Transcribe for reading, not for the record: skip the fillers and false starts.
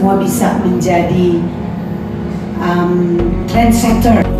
semua bisa menjadi trendsetter.